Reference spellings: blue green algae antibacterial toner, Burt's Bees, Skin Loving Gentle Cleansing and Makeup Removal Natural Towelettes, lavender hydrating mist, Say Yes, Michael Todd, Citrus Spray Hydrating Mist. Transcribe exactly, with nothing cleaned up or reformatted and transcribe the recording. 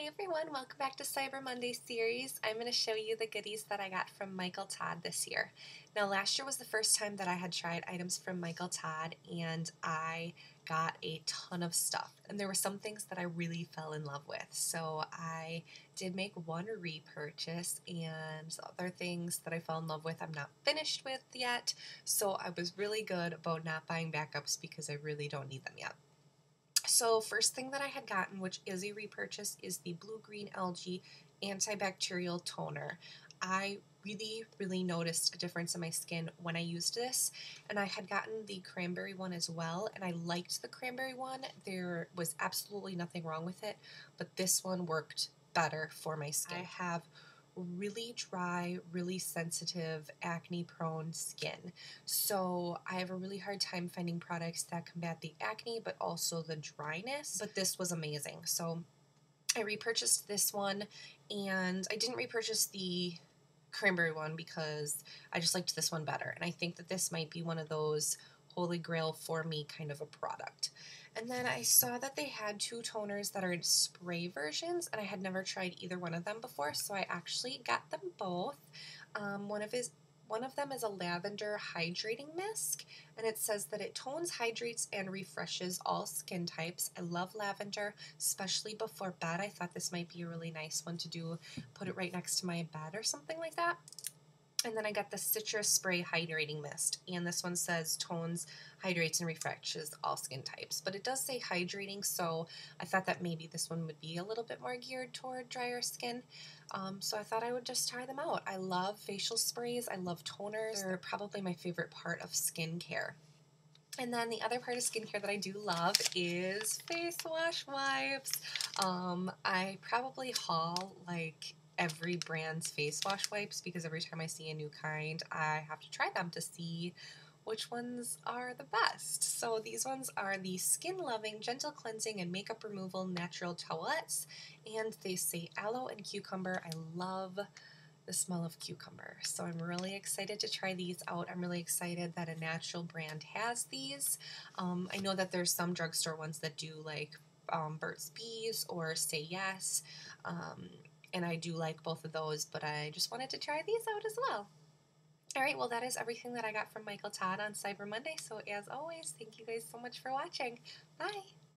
Hey everyone, welcome back to Cyber Monday series. I'm going to show you the goodies that I got from Michael Todd this year. Now last year was the first time that I had tried items from Michael Todd and I got a ton of stuff and there were some things that I really fell in love with. So I did make one repurchase and other things that I fell in love with I'm not finished with yet. So I was really good about not buying backups because I really don't need them yet. So first thing that I had gotten, which is a repurchase, is the Blue Green Algae Antibacterial Toner. I really, really noticed a difference in my skin when I used this, and I had gotten the cranberry one as well, and I liked the cranberry one. There was absolutely nothing wrong with it, but this one worked better for my skin. I have really dry, really sensitive, acne-prone skin. So I have a really hard time finding products that combat the acne, but also the dryness. But this was amazing. So I repurchased this one, and I didn't repurchase the cranberry one because I just liked this one better. And I think that this might be one of those holy grail for me kind of a product. And then I saw that they had two toners that are in spray versions, and I had never tried either one of them before, so I actually got them both. Um, one of his, one of them is a lavender hydrating mist, and it says that it tones, hydrates, and refreshes all skin types. I love lavender, especially before bed. I thought this might be a really nice one to do, put it right next to my bed or something like that. And then I got the Citrus Spray Hydrating Mist, and this one says tones, hydrates, and refreshes all skin types. But it does say hydrating, so I thought that maybe this one would be a little bit more geared toward drier skin. Um, so I thought I would just try them out. I love facial sprays. I love toners. They're probably my favorite part of skincare. And then the other part of skincare that I do love is face wash wipes. Um, I probably haul, like, every brand's face wash wipes because every time I see a new kind, I have to try them to see which ones are the best. So these ones are the Skin Loving Gentle Cleansing and Makeup Removal Natural Towelettes, and they say aloe and cucumber. I love the smell of cucumber, so I'm really excited to try these out. I'm really excited that a natural brand has these. Um, I know that there's some drugstore ones that do like um, Burt's Bees or Say Yes. Um, And I do like both of those, but I just wanted to try these out as well. All right, well, that is everything that I got from Michael Todd on Cyber Monday. So as always, thank you guys so much for watching. Bye.